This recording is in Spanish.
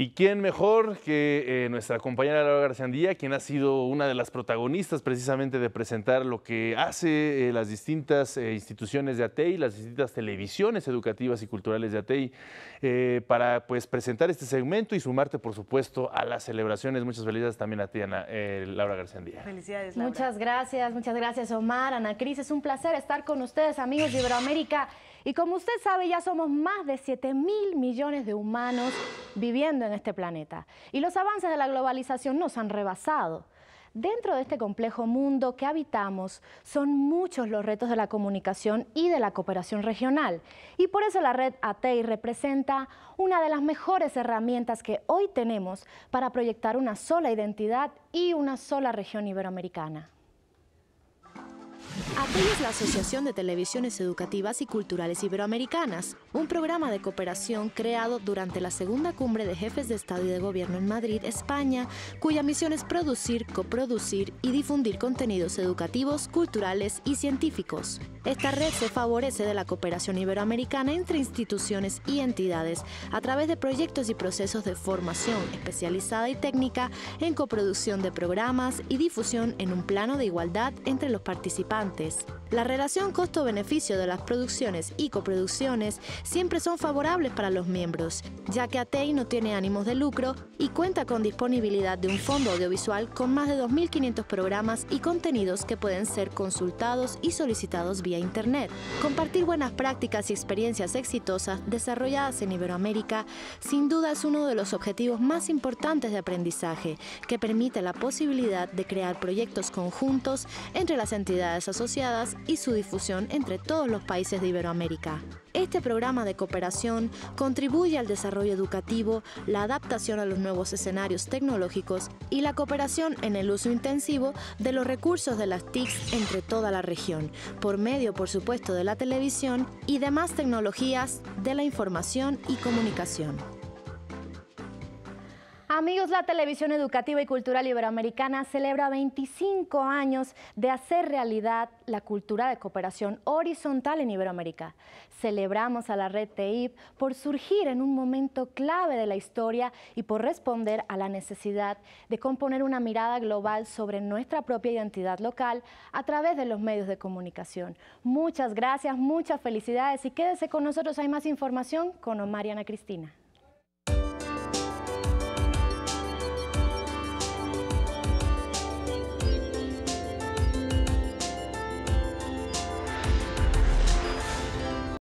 ¿Y quién mejor que nuestra compañera Laura Garciandía, quien ha sido una de las protagonistas precisamente de presentar lo que hace las distintas instituciones de ATEI, las distintas televisiones educativas y culturales de ATEI, para pues presentar este segmento y sumarte, por supuesto, a las celebraciones? Muchas felicidades también a ti, Ana, Laura Garciandía. Felicidades, Laura. Muchas gracias, Omar, Ana Cris. Es un placer estar con ustedes, amigos de Iberoamérica. Y como usted sabe, ya somos más de 7.000 millones de humanos viviendo en este planeta. Y los avances de la globalización nos han rebasado. Dentro de este complejo mundo que habitamos, son muchos los retos de la comunicación y de la cooperación regional. Y por eso la red ATEI representa una de las mejores herramientas que hoy tenemos para proyectar una sola identidad y una sola región iberoamericana. ATEI es la Asociación de Televisiones Educativas y Culturales Iberoamericanas, un programa de cooperación creado durante la segunda cumbre de jefes de Estado y de Gobierno en Madrid, España, cuya misión es producir, coproducir y difundir contenidos educativos, culturales y científicos. Esta red se favorece de la cooperación iberoamericana entre instituciones y entidades a través de proyectos y procesos de formación especializada y técnica en coproducción de programas y difusión en un plano de igualdad entre los participantes. La relación costo-beneficio de las producciones y coproducciones siempre son favorables para los miembros, ya que ATEI no tiene ánimos de lucro y cuenta con disponibilidad de un fondo audiovisual con más de 2.500 programas y contenidos que pueden ser consultados y solicitados vía Internet. Compartir buenas prácticas y experiencias exitosas desarrolladas en Iberoamérica sin duda es uno de los objetivos más importantes de aprendizaje, que permite la posibilidad de crear proyectos conjuntos entre las entidades asociadas y su difusión entre todos los países de Iberoamérica. Este programa de cooperación contribuye al desarrollo educativo, la adaptación a los nuevos escenarios tecnológicos y la cooperación en el uso intensivo de los recursos de las TICs entre toda la región, por medio, por supuesto, de la televisión y demás tecnologías de la información y comunicación. Amigos, la Televisión Educativa y Cultural Iberoamericana celebra 25 años de hacer realidad la cultura de cooperación horizontal en Iberoamérica. Celebramos a la red TEIP por surgir en un momento clave de la historia y por responder a la necesidad de componer una mirada global sobre nuestra propia identidad local a través de los medios de comunicación. Muchas gracias, muchas felicidades y quédese con nosotros. Hay más información con Omar y Ana Cristina.